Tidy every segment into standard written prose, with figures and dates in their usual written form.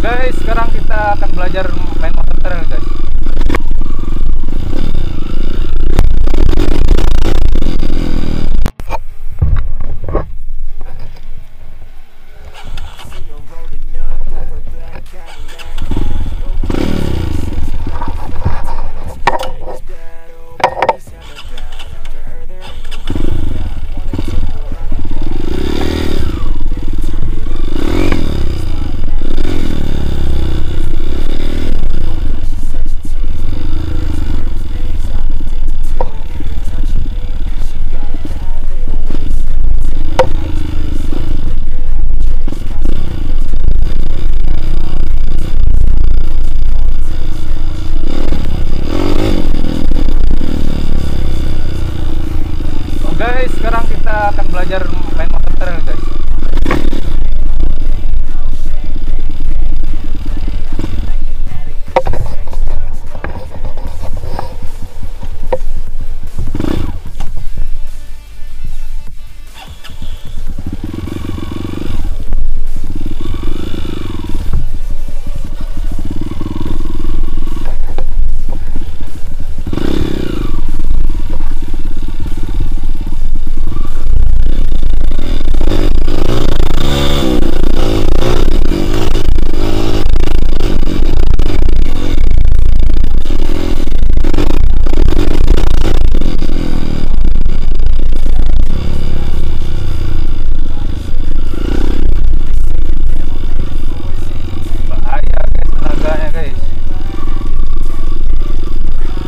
Guys, sekarang kita akan belajar main motor trail, guys. Guys, sekarang kita akan belajar main motor trail, guys. Motor KLX 150 guys. Kita coba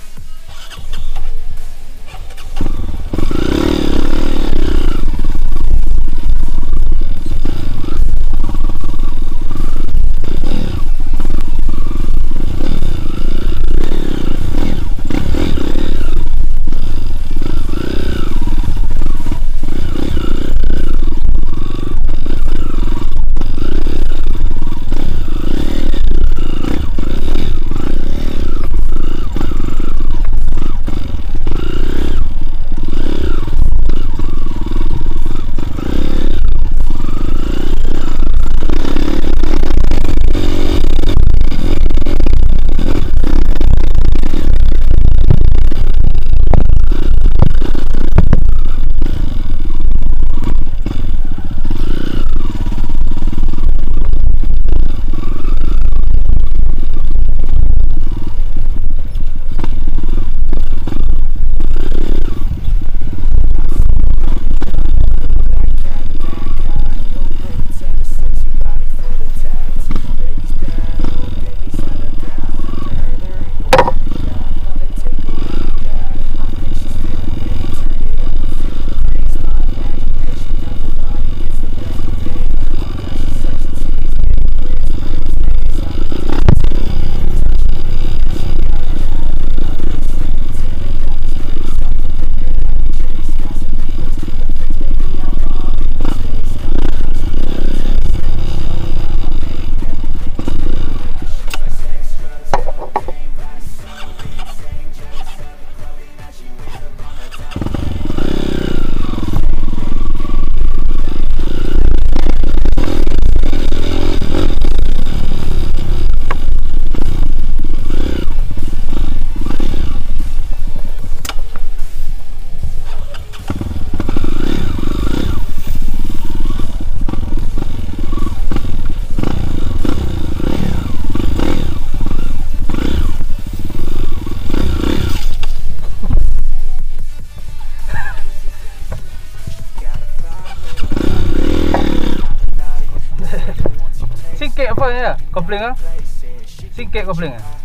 ke sini. Singkek apa ya? Koplingnya? Singkek koplingnya?